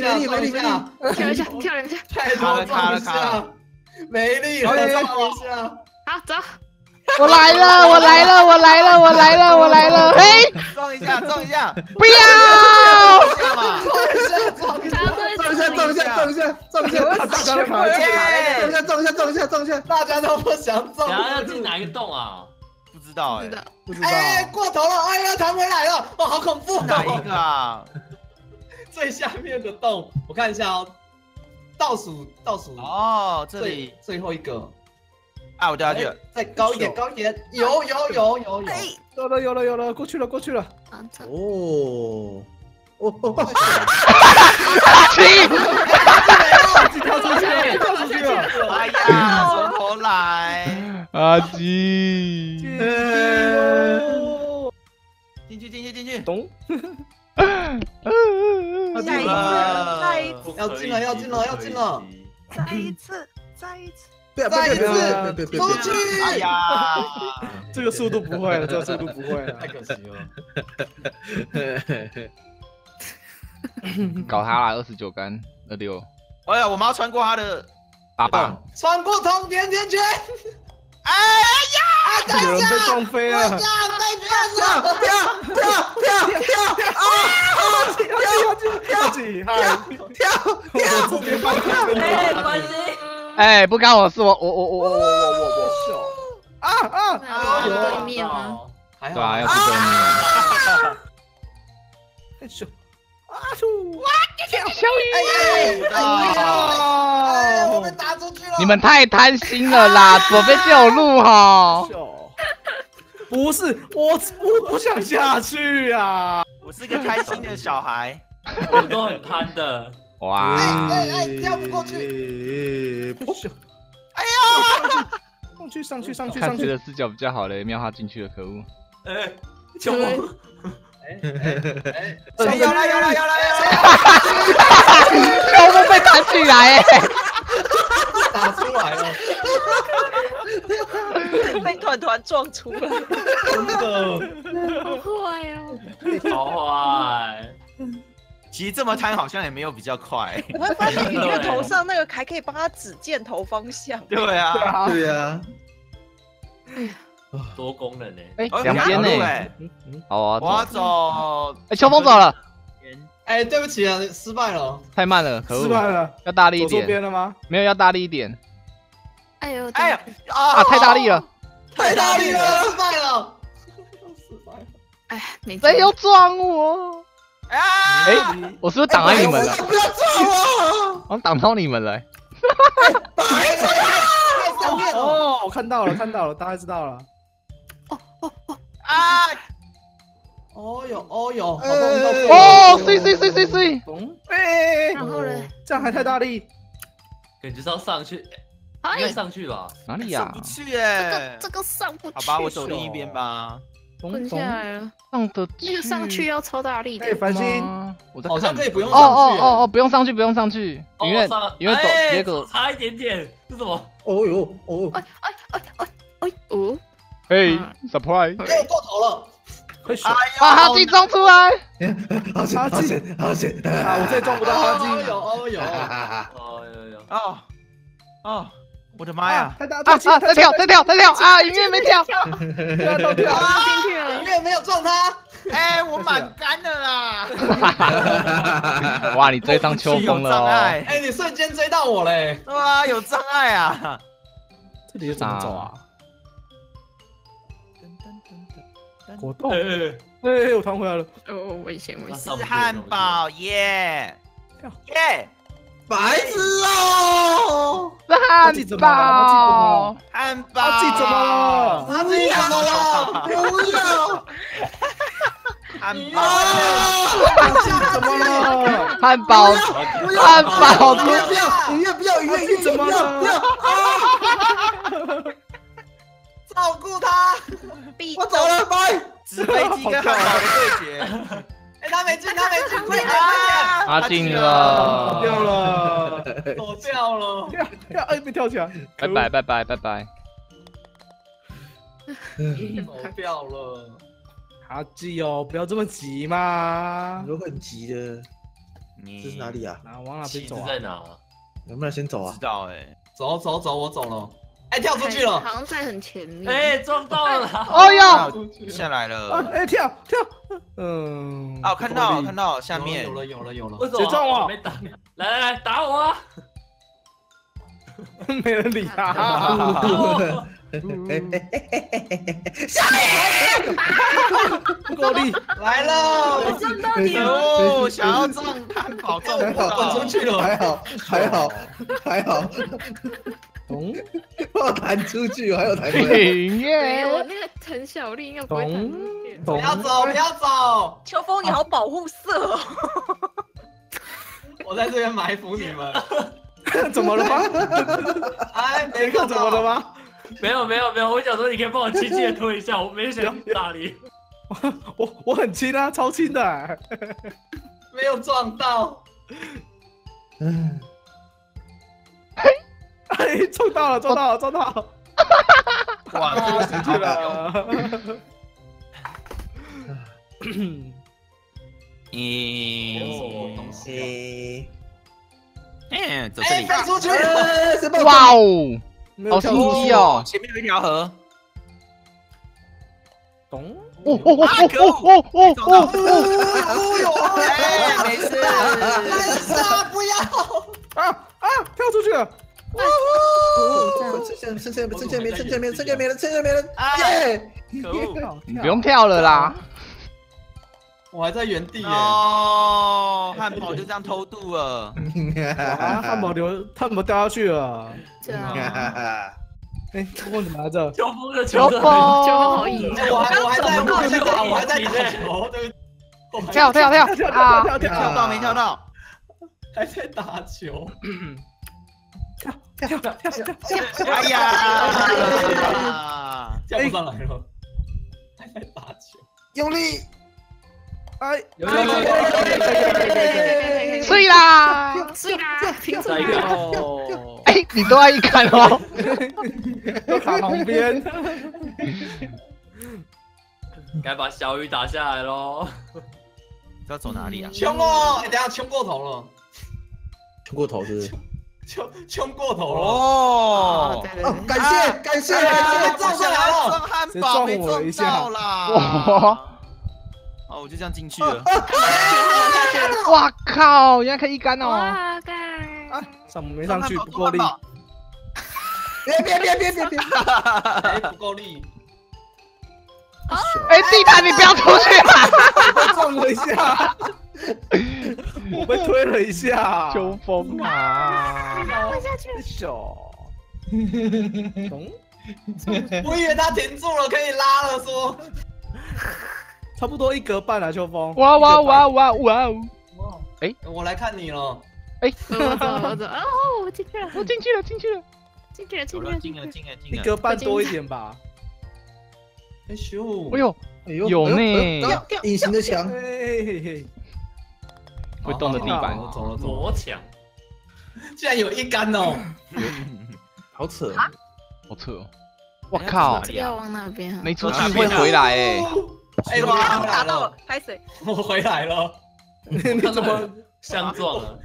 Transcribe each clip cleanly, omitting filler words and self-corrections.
没力，跳两下，太多了，卡了，没力了，跳一下，好走，我来了，嘿，撞一下，不要，撞一下，撞一下，大家都不想撞，然后要进哪一个洞啊？ 不知道。哎，过头了！哎呀，弹回来了！哇，好恐怖！哪一个啊？最下面的洞，我看一下哦。倒数。哦，这里最后一个。啊，我掉下去了。再高一点。有。有了，过去了。哦。跳出去了！哎呀，从头来。 进去！咚！再一次！再一次！再一次！出去！哎呀，这个速度不会了，太可惜了。搞他啦！29杆26。哎呀，我们要穿过他的打板，穿过通甜圈。 哎呀！等一下，有人被撞飞了！跳！跳！哎，关心！哎，不干我事，我！啊！对面吗？对啊，要是对面。哎咻！啊咻！哇！小雨！哎呦！ 你们太贪心了啦！左边就有路哈。不是我不想下去啊！我是个开心的小孩，我都很贪的。哇！跳不过去！哎呀！上去！看谁的视角比较好嘞，妙他进去了，可恶！哎，救我！ 有啦！小木被弹起来哎，打出来了，被团撞出来，真的，好坏！其实这么摊好像也没有比较快。我会发现你那个头上那个还可以帮他指箭头方向。对啊。哎呀。 多功能呢，哎，2边呢，好啊，我走，哎，秋风走了，哎，对不起啊，失败了，太慢了，可恶，失败了，要大力一点，左边了吗？没有，要大力一点，哎呀，啊，太大力了，失败了，哎，谁又撞我？哎，我是不是挡到你们了？不要撞我，我挡到你们了，白痴啊！ 哦，我看到了，大概知道了。哦！啊！哦哟！哦，碎！哎！然后呢？这样还太大力，感觉是要上去，应该上去吧？哪里呀？上不去哎！这个上不去。好吧，我走另一边吧。滚下来了，上得去。上去要超大力的。哎，繁星，我好像可以不用上去。哦，不用上去，因为走，结果差一点点，是什么？ 哦呦！嘿 ，surprise！ 哎，过头了，快闪！把哈基撞出来！好险！啊，我再撞不到哈基！哦！我的妈呀！再跳！啊，里面没跳！跳进去了，里面没有撞他。哎，我满杆的啦！哇，你追上秋风了哦！哎，你瞬间追到我嘞！哇，有障碍啊！这里怎么走啊？果冻！哎，我弹回来了！哦，危险！是汉堡耶！耶！ 白痴哦！汉堡，阿季怎么了？不要！汉堡怎么了？汉堡，不要！怎么了？照顾他，我走了，拜。纸飞机跟汉堡的对决。 哎，他没进，快点！他进了，走掉了，哎，被跳起来，拜拜，走掉了，阿基哦，不要这么急嘛，如果很急的，你这是哪里啊？啊，往哪边走啊？在哪？能不能先走啊？知道哎，走走走，我走了。哎，跳出去了，好像在很前面。哎，撞到了！哎呦，下来了！哎，跳跳，嗯，啊，看到看到，下面有了有了有了，别撞我！没打，来来来，打我啊！没人理他。下面，过力来了，我撞到你了！想要撞他，好撞不到，撞出去了，还好还好还好。 我弹出去，还有弹回来。我那个陈小丽应该不会弹。不要走，不要走！秋风，你好保护色。我在这边埋伏你们。怎么了吗？哎，没看怎么了吗？没有，没有，没有。我想说，你可以帮我轻轻的推一下，我没想打你。我很轻啊，超轻的。没有撞到。嗯。 哎，撞到了，撞到了，撞到了！哇，这个出去了。咦，东西？嗯，走这里。哎，出去了！哇哦，好刺激哦！前面有一条河。咚！哦！哎，没事，没事，不要！啊，跳出去了！ 哦，趁现在没人，耶！你不用跳了啦，我还在原地耶。哦，汉堡就这样偷渡了，汉堡掉下去了。哎，秋风怎么来着？秋风，好赢！我还在打球，跳到没跳到？还在打球。 跳！哎呀，跳不上来了，还在打球，用力！哎，碎啦！碎啦！停手！哎，你都要一看哦，都卡旁边，该把小雨打下来喽。要走哪里啊？冲哦！等下冲过头了，冲过头是不是？ 冲过头了哦！感谢，撞上来了，撞汉堡没撞到啦！哦，我就这样进去了。哇靠！原来可以一杆哦！哇塞！啊，上没上去不够力。别！哎，不够力。哎，地毯，你不要出去啊！撞了一下。 我被推了一下，秋风啊！我下去了，手。我以为他停住了，可以拉了，说。差不多一格半了，秋风。哇！哎，我来看你了。哎，我走。哦，我进去了，进去了。一格半多一点吧。哎咻！哎呦，有呢。隐形的墙。 会动的地板，走了，魔墙，竟然有一杆哦，好扯，好扯哦！我靠，要往哪边？没出去会回来哎！哎，我打到了，拍水，我回来了，你怎么相撞了？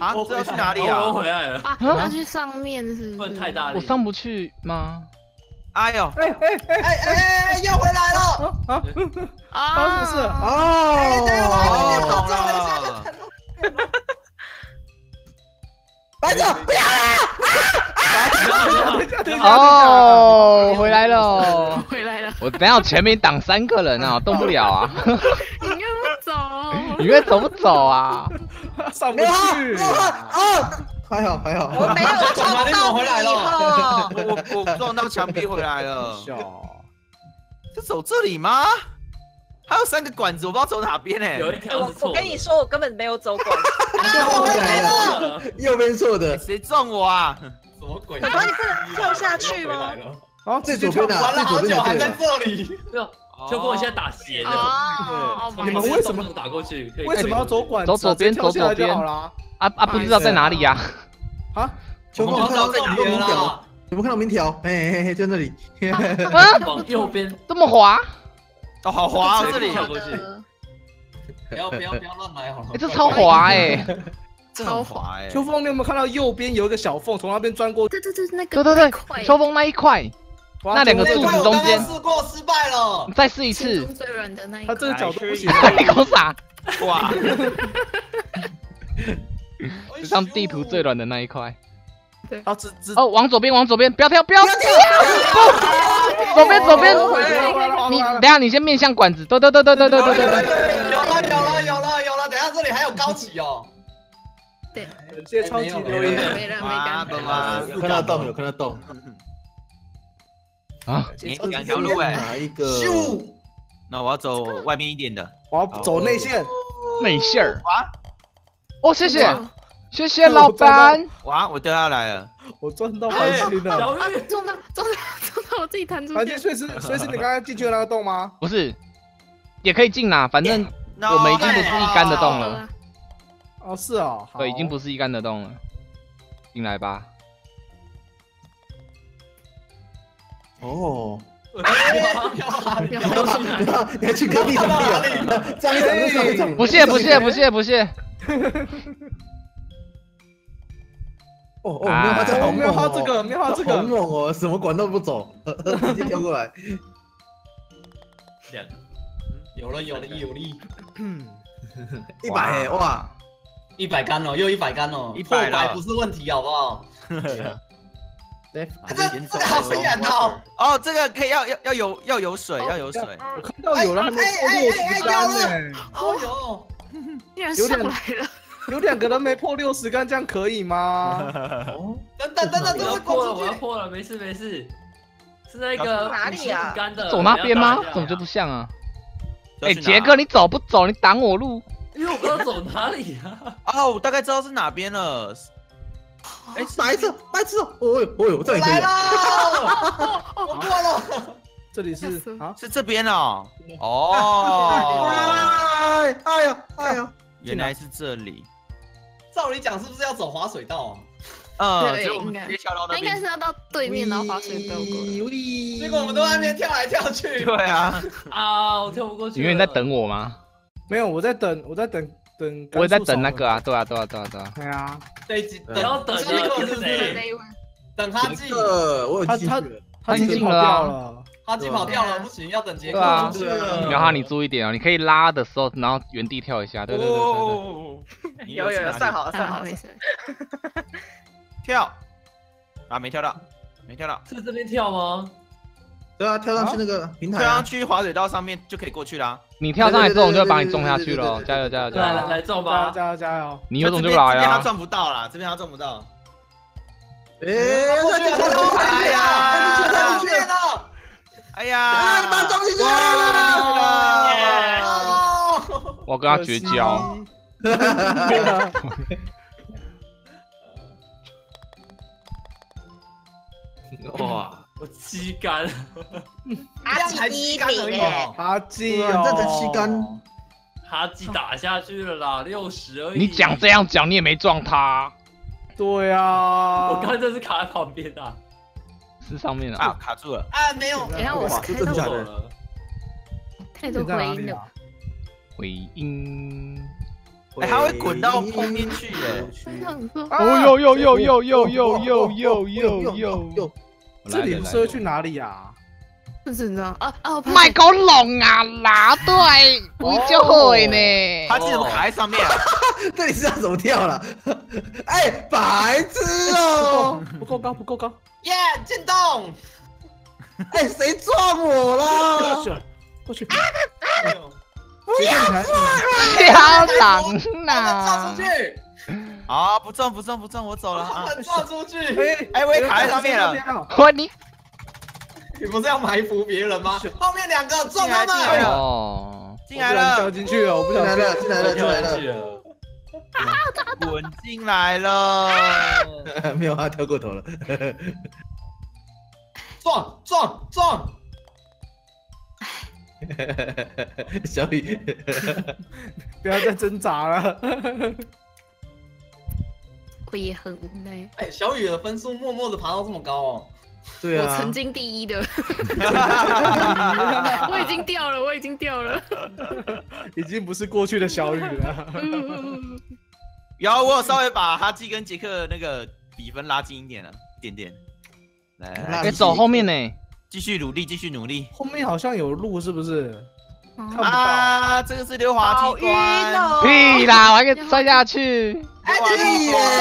啊，这要去哪里啊？我回来了，要去上面是？不能太大力，我上不去吗？哎呦，哎，又回来了！啊，发生什么事？哦。 白总，不要了！哦，回来了，回来了！我等下前面挡三个人啊，动不了啊！你越不走，你越走不走啊？上不去！啊！还好，我没有撞到回来了，我撞到墙壁回来了。是走这里吗？ 还有三个管子，我不知道走哪边哎。有一条是错。我跟你说，我根本没有走管子。我回来了，右边错的。谁撞我啊？什么鬼？可是你不能跳下去吗？啊，最左边的，玩了好久还在这里。就跟我现在打斜的。你们为什么打过去？为什么要走管子？走左边，走左边。啊！不知道在哪里呀？啊！我们看到在哪边了？有没有看到明条？哎，就那里。往右边，这么滑。 哦，好滑！这里跳过去，不要乱买好了。哎，这超滑哎，超滑哎！秋风，你有没有看到右边有一个小缝，从那边钻过？对，那个对，秋风那一块，那两个柱子中间。试过失败了，再试一次。最软的那一。他这个角度不行，搞啥？哇！史上地图最软的那一块。 对，哦，哦，往左边，往左边，不要跳，不要跳，不，左边，左边，你等下，你先面向管子，对，有了，等下这里还有高级哦，对，这超级留言，没了，看到洞，有看到洞，啊，两条路哎，哪一个？那我要走外面一点的，我要走内线，内线儿，啊，哦，谢谢。 谢谢老板！哇，我掉下来了，我撞到环境了，撞到我自己弹出去。环境所以是你刚刚进去的那个洞吗？不是，也可以进啦，反正我们已经不是一杆的洞了。哦，是哦，对，已经不是一杆的洞了，进来吧。哦。 你要去隔壁了？这样不屑。 哦，没有画这个，没有画这个，好猛哦！什么管道不走，直接跳过来。有了，100哇，100杆哦，又100杆哦，100不是问题，好不好？这好显眼哦！哦，这个可以要有水。我看到有了，还没破60杆哦，竟然上来了。 有2个人没破60杆，这样可以吗？等等，这是过了，我要破了，没事，是那个哪里啊？走那边吗？怎么就不像啊？哎，杰哥，你走不走？你挡我路，因为我不知道走哪里啊。啊，我大概知道是哪边了。哎，白痴！哦呦，这里可以。我过了。 这里是啊，是这边哦。哦。哎呀！原来是这里。 照理讲，是不是要走滑水道啊？对，应该是要到对面，然后滑水道过来。结果我们都在那边跳来跳去。对啊，啊，我跳不过去。因为你在等我吗？没有，我在等。我也在等那个啊，对啊。对啊。这一集等要等那个是谁？等他进。他已经跑掉了。他进跑掉了，不行，要等杰克。对啊。然后你注意点啊，你可以拉的时候，然后原地跳一下。对。 有，算好，没事。跳，啊，没跳到，是这边跳吗？对啊，跳上去那个平台，跳上去滑水道上面就可以过去啦。你跳上来之后，我就把你种下去了，加油！来种吧，加油！你有种就来啊！这边他撞不到啦，哎，这边他撞不到！哎呀，把撞进去了！我跟他绝交。 哇！我7杆，阿基才7杆而已哦，阿基哦，这才7杆，阿基打下去了啦，60而已。你讲这样讲，你也没撞他。对啊，我刚才是卡在旁边啊，是上面啊，卡住了啊，没有，你看我开到我了，太多回音了，哎，它会滚到后面去耶！哦呦！这里不是会去哪里呀？不知道啊！麦克龙啊，答对，你就会呢。他怎么卡在上面啊？这里是要怎么跳了？哎，白痴哦！不够高！耶，进洞！哎，谁撞我了？过去！ 不要撞啊！不要挡啊！撞出去！啊，不撞，我走了啊！撞出去！哎，我也卡在上面了。你不是要埋伏别人吗？后面2个撞他们！哦，进来了，掉进去了，我不想进来了。啊！滚进来了！没有，他跳过头了。撞！ 小雨，不要再挣扎了。我也很无奈。哎，小雨的分数默默的爬到这么高哦。对啊，我曾经第一的，我已经掉了，已经不是过去的小雨了。然后我有稍微把哈基跟杰克那个比分拉近一点了，一点点。来，别走后面呢，继续努力，继续努力。后面好像有路，是不是？ 啊，这个是溜滑梯关，屁啦，我还可以摔下去。哎，对耶，